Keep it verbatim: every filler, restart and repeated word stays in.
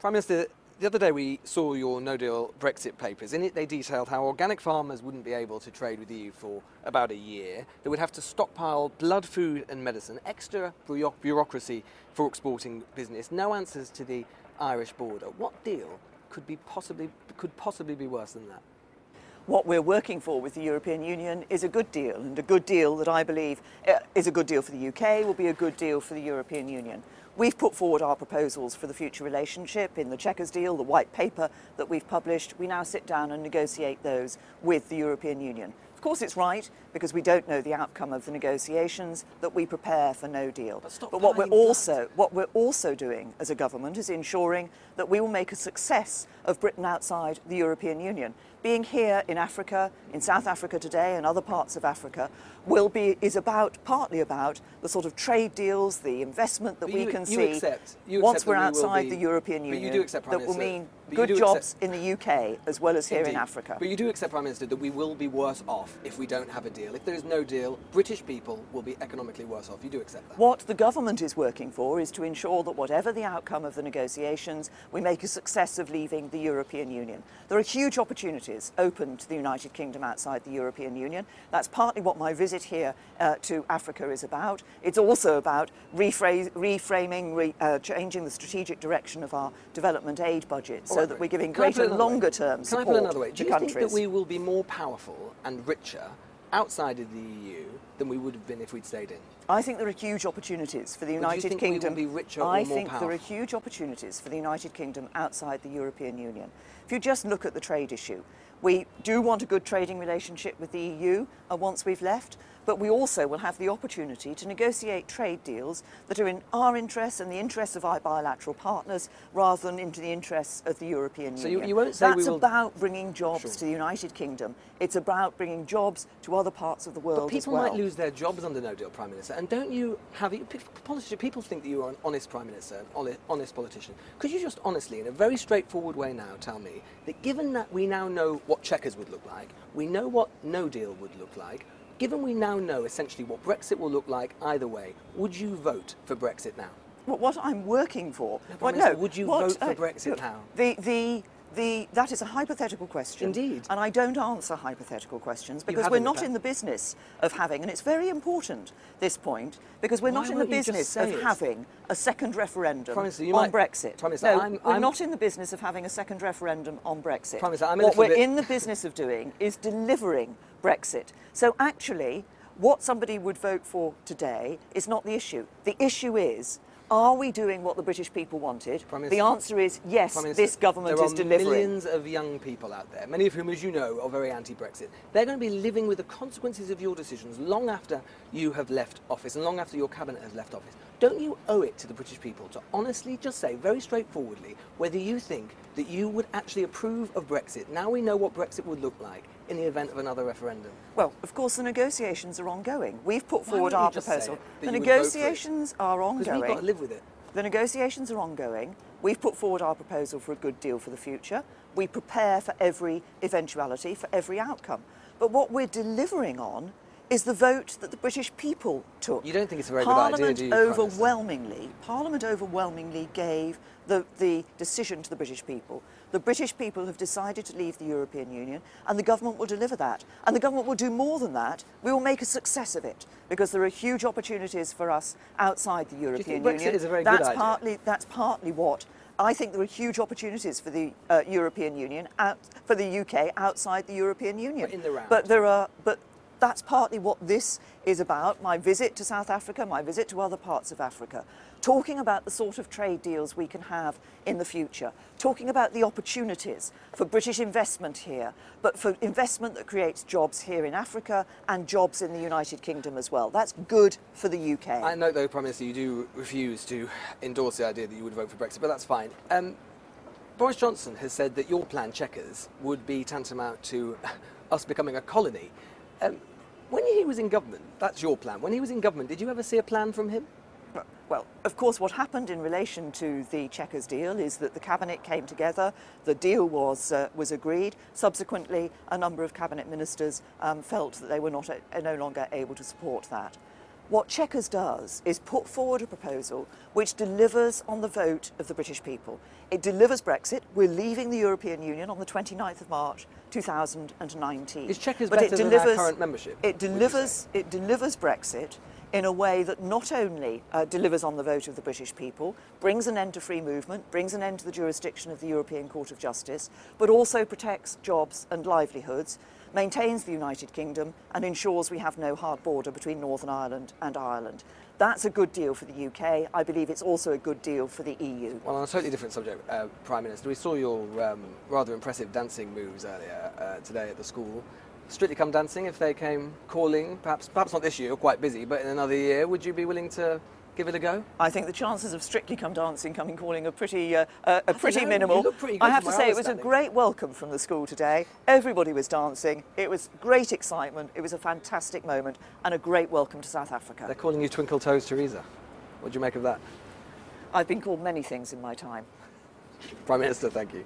Prime Minister, the other day we saw your no-deal Brexit papers. In it they detailed how organic farmers wouldn't be able to trade with the E U for about a year. They would have to stockpile blood, food and medicine, extra bureaucracy for exporting business, no answers to the Irish border. What deal could be possibly, could possibly be worse than that? What we're working for with the European Union is a good deal, and a good deal that I believe is a good deal for the U K, will be a good deal for the European Union. We've put forward our proposals for the future relationship in the Chequers deal, the white paper that we've published. We now sit down and negotiate those with the European Union. Of course it's right, because we don't know the outcome of the negotiations, that we prepare for no deal. But, but what, we're also, what we're also doing as a government is ensuring that we will make a success of Britain outside the European Union. Being here in Africa, in South Africa today and other parts of Africa, will be, is about, partly about the sort of trade deals, the investment that but we you, can you see accept, you once accept we're outside we be, the European Union, you do accept, Prime that Minister, will mean good jobs accept, in the U K as well as indeed, here in Africa. But you do accept, Prime Minister, that we will be worse off if we don't have a deal. If there is no deal, British people will be economically worse off. You do accept that? What the government is working for is to ensure that whatever the outcome of the negotiations, we make a success of leaving the European Union. There are huge opportunities open to the United Kingdom outside the European Union. That's partly what my visit here uh, to Africa is about. It's also about rephrase, reframing, re, uh, changing the strategic direction of our development aid budget All so right, that we're giving greater longer-term support to countries. Can I put it another way? Do you think that we will be more powerful and richer outside of the E U than we would have been if we'd stayed in? I think there are huge opportunities for the United Kingdom. Be richer I or more think powerful? There are huge opportunities for the United Kingdom outside the European Union. If you just look at the trade issue, we do want a good trading relationship with the E U uh, once we've left, but we also will have the opportunity to negotiate trade deals that are in our interests and the interests of our bilateral partners rather than into the interests of the European so Union. You, you won't say That's we will... about bringing jobs sure. to the United Kingdom. It's about bringing jobs to other parts of the world but as well. People might lose their jobs under no deal, Prime Minister, and don't you have... People think that you are an honest Prime Minister, an honest politician. Could you just honestly, in a very straightforward way now, tell me that given that we now know what Chequers would look like, we know what no deal would look like, given we now know essentially what Brexit will look like either way, would you vote for Brexit now? Well, what I'm working for... No, well, no, would you what, vote for uh, Brexit look, now? The, the, the, that is a hypothetical question. Indeed. And I don't answer hypothetical questions because we're not in the business of having, and it's very important, this point, because we're Why not in the business of it? having a second referendum Prime Minister, you on might, Brexit. Prime Minister, no, I'm, we're I'm, not in the business of having a second referendum on Brexit. Prime Minister, I'm a what we're bit... in the business of doing is delivering Brexit. So actually, what somebody would vote for today is not the issue. The issue is, are we doing what the British people wanted? Minister, the answer is yes, Minister, this government is delivering. There are millions of young people out there, many of whom, as you know, are very anti-Brexit. They're going to be living with the consequences of your decisions long after you have left office and long after your cabinet has left office. Don't you owe it to the British people to honestly just say very straightforwardly whether you think that you would actually approve of Brexit? Now we know what Brexit would look like in the event of another referendum. Well, of course, the negotiations are ongoing. We've put forward our proposal. The negotiations are ongoing. We've got to live with it. The negotiations are ongoing. We've put forward our proposal for a good deal for the future. We prepare for every eventuality, for every outcome. But what we're delivering on is the vote that the British people took. You don't think it's a very good idea, do you? Overwhelmingly, Parliament overwhelmingly gave the, the decision to the British people. The British people have decided to leave the European Union, and the government will deliver that. And the government will do more than that. We will make a success of it, because there are huge opportunities for us outside the European Union. Do you think Brexit is a very good idea? That's partly, that's partly what... I think there are huge opportunities for the uh, European Union, out, for the U K outside the European Union. But in the round. But there are... But, That's partly what this is about, my visit to South Africa, my visit to other parts of Africa, talking about the sort of trade deals we can have in the future, talking about the opportunities for British investment here, but for investment that creates jobs here in Africa and jobs in the United Kingdom as well. That's good for the U K. I know, though, Prime Minister, you do refuse to endorse the idea that you would vote for Brexit, but that's fine. Um, Boris Johnson has said that your plan, Chequers, would be tantamount to us becoming a colony. Um, when he was in government, that's your plan, when he was in government, did you ever see a plan from him? Well, of course, what happened in relation to the Chequers deal is that the Cabinet came together, the deal was, uh, was agreed. Subsequently, a number of Cabinet ministers um, felt that they were not, uh, no longer able to support that. What Chequers does is put forward a proposal which delivers on the vote of the British people. It delivers Brexit. We're leaving the European Union on the twenty-ninth of March two thousand nineteen. Is Chequers but better it delivers, than our current membership? It delivers, it delivers Brexit in a way that not only uh, delivers on the vote of the British people, brings an end to free movement, brings an end to the jurisdiction of the European Court of Justice, but also protects jobs and livelihoods, maintains the United Kingdom and ensures we have no hard border between Northern Ireland and Ireland. That's a good deal for the U K. I believe it's also a good deal for the E U. Well, on a totally different subject, uh, Prime Minister, we saw your um, rather impressive dancing moves earlier uh, today at the school. Strictly Come Dancing, if they came calling, perhaps, perhaps not this year, quite busy, but in another year, would you be willing to give it a go? I think the chances of Strictly Come Dancing coming calling are pretty, uh, uh, are pretty minimal. You look pretty good. I have to say it was a great welcome from the school today. Everybody was dancing. It was great excitement. It was a fantastic moment and a great welcome to South Africa. They're calling you Twinkle Toes Theresa. What do you make of that? I've been called many things in my time. Prime Minister, thank you.